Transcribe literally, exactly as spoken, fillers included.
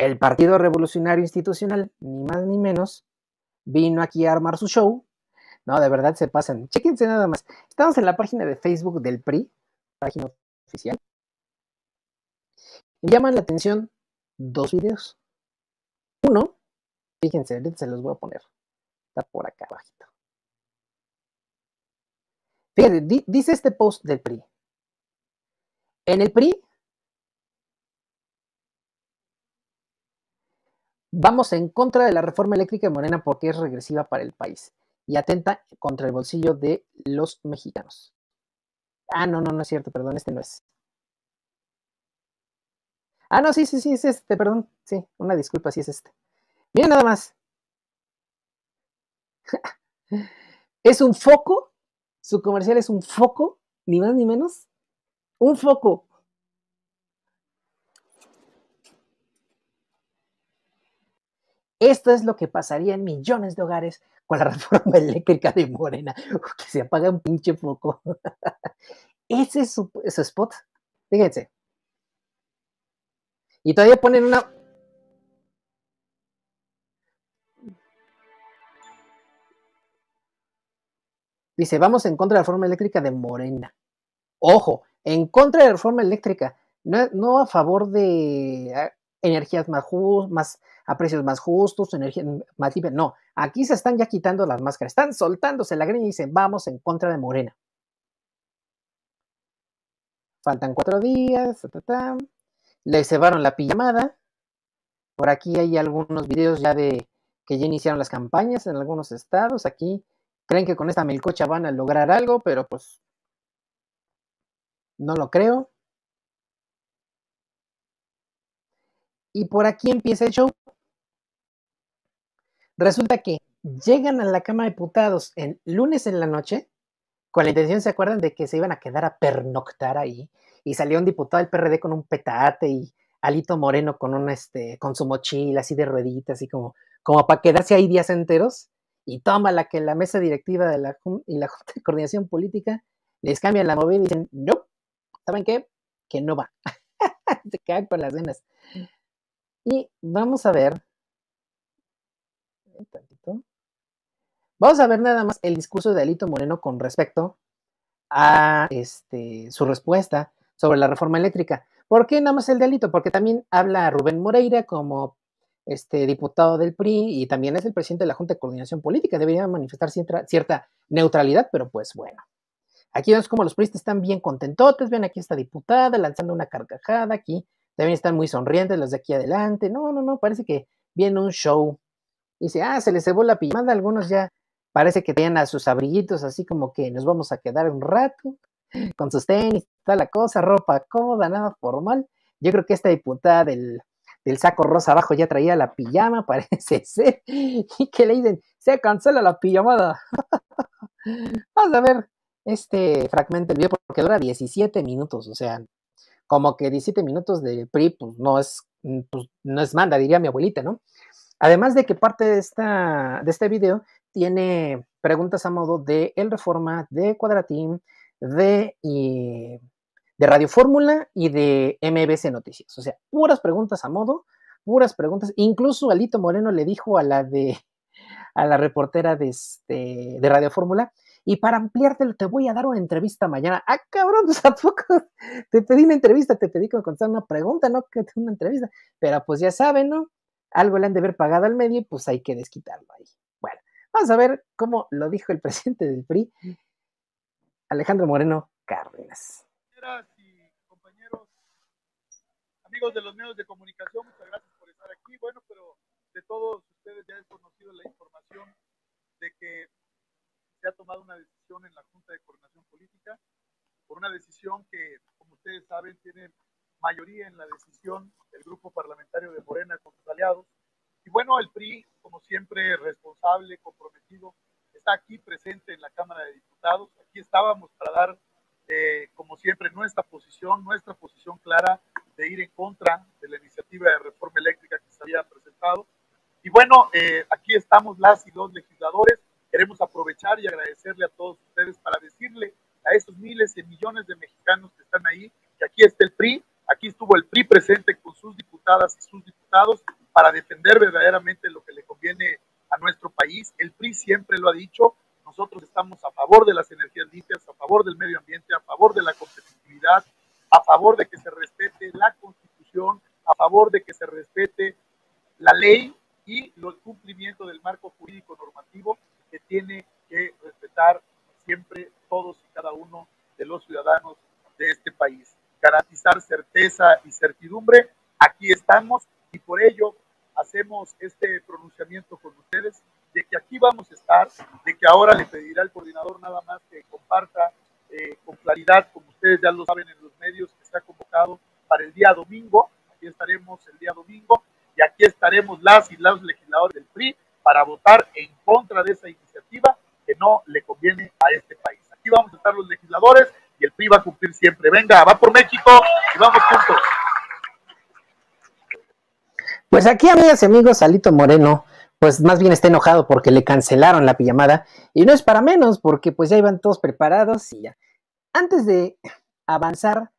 El Partido Revolucionario Institucional, ni más ni menos, vino aquí a armar su show. No, de verdad se pasan. Chéquense nada más. Estamos en la página de Facebook del P R I, página oficial. Me llaman la atención dos videos. Uno, fíjense, ahorita se los voy a poner. Está por acá abajito. Fíjense, di, dice este post del P R I. En el P R I vamos en contra de la reforma eléctrica de Morena porque es regresiva para el país y atenta contra el bolsillo de los mexicanos. Ah, no, no, no es cierto, perdón, este no es. Ah, no, sí, sí, sí, es este, perdón. Sí, una disculpa, sí es este. Miren nada más. Es un foco, su comercial es un foco, ni más ni menos. Un foco. Esto es lo que pasaría en millones de hogares con la reforma eléctrica de Morena. Uf, que se apaga un pinche foco. Ese es su, su spot. Fíjense. Y todavía ponen una... Dice, vamos en contra de la reforma eléctrica de Morena. Ojo, en contra de la reforma eléctrica. No, no a favor de... energías más, just, más a precios más justos, energía más libre. No, aquí se están ya quitando las máscaras, están soltándose la greña y dicen, vamos en contra de Morena. Faltan cuatro días, ta, ta, ta. Le cebaron la pijamada. Por aquí hay algunos videos ya de que ya iniciaron las campañas en algunos estados. Aquí creen que con esta melcocha van a lograr algo, pero pues no lo creo. Y por aquí empieza el show. Resulta que llegan a la Cámara de Diputados el lunes en la noche, con la intención, ¿se acuerdan?, de que se iban a quedar a pernoctar ahí. Y salió un diputado del P R D con un petate y Alito Moreno con un este con su mochila así de rueditas, así como, como para quedarse ahí días enteros. Y tómala que la mesa directiva de la, y la Junta de Coordinación Política les cambian la movida y dicen, no, ¿saben qué? Que no va. Se cagan con las venas. Y vamos a ver, un tantito, vamos a ver nada más el discurso de Alito Moreno con respecto a este, su respuesta sobre la reforma eléctrica. ¿Por qué nada más el de Alito? Porque también habla Rubén Moreira como este, diputado del P R I y también es el presidente de la Junta de Coordinación Política. Debería manifestar cierta, cierta neutralidad, pero pues bueno. Aquí vemos como los priistas están bien contentotes, ven aquí esta diputada lanzando una carcajada aquí. También están muy sonrientes los de aquí adelante. No, no, no, parece que viene un show. Dice, ah, se les cebó la pijamada. Algunos ya parece que tenían a sus abriguitos, así como que nos vamos a quedar un rato con sus tenis, toda la cosa, ropa cómoda, nada formal. Yo creo que esta diputada del, del saco rosa abajo ya traía la pijama, parece ser. Y que le dicen, se cancela la pijamada. Vamos a ver este fragmento del video porque dura diecisiete minutos, o sea... Como que diecisiete minutos de P R I, pues no es, pues, no es manda, diría mi abuelita, ¿no? Además de que parte de, esta, de este video tiene preguntas a modo de El Reforma, de Cuadratín, de, y, de Radio Fórmula y de M B C Noticias. O sea, puras preguntas a modo, puras preguntas. Incluso Alito Moreno le dijo a la, de, a la reportera de, este, de Radio Fórmula, y para ampliártelo te voy a dar una entrevista mañana. Ah, cabrón, pues ¿a poco te pedí una entrevista? Te pedí que me contestara una pregunta, ¿no? Que una entrevista. Pero pues ya saben, ¿no? Algo le han de haber pagado al medio y pues hay que desquitarlo ahí. Bueno, vamos a ver cómo lo dijo el presidente del P R I, Alejandro Moreno Cárdenas. Compañeras y compañeros, amigos de los medios de comunicación, muchas gracias por estar aquí. Bueno, pero de todos ustedes ya es conocido la información de que se ha tomado una decisión en la Junta de Coordinación Política, por una decisión que, como ustedes saben, tiene mayoría en la decisión del grupo parlamentario de Morena con sus aliados. Y bueno, el P R I, como siempre, responsable, comprometido, está aquí presente en la Cámara de Diputados. Aquí estábamos para dar, eh, como siempre, nuestra posición, nuestra posición clara de ir en contra de la iniciativa de reforma eléctrica que se había presentado. Y bueno, eh, aquí estamos las y los legisladores. Queremos aprovechar y agradecerle a todos ustedes para decirle a esos miles y millones de mexicanos que están ahí, que aquí está el P R I, aquí estuvo el P R I presente con sus diputadas y sus diputados diputados para defender verdaderamente lo que le conviene a nuestro país. El P R I siempre lo ha dicho, nosotros estamos a favor de las energías limpias, a favor del medio ambiente, a favor de la competitividad, a favor de que se respete la Constitución, a favor de que se respete la ley y el cumplimiento del marco jurídico normativo que tiene que respetar siempre todos y cada uno de los ciudadanos de este país. Garantizar certeza y certidumbre, aquí estamos y por ello hacemos este pronunciamiento con ustedes de que aquí vamos a estar, de que ahora le pedirá al coordinador nada más que comparta eh, con claridad, como ustedes ya lo saben en los medios, que está convocado para el día domingo, aquí estaremos el día domingo y aquí estaremos las y los legisladores del P R I para votar en contra de esa iniciativa que no le conviene a este país. Aquí vamos a estar los legisladores y el P R I va a cumplir siempre. Venga, va por México y vamos juntos. Pues aquí, amigas y amigos, Alito Moreno, pues más bien está enojado porque le cancelaron la pijamada, y no es para menos, porque pues ya iban todos preparados y ya. Antes de avanzar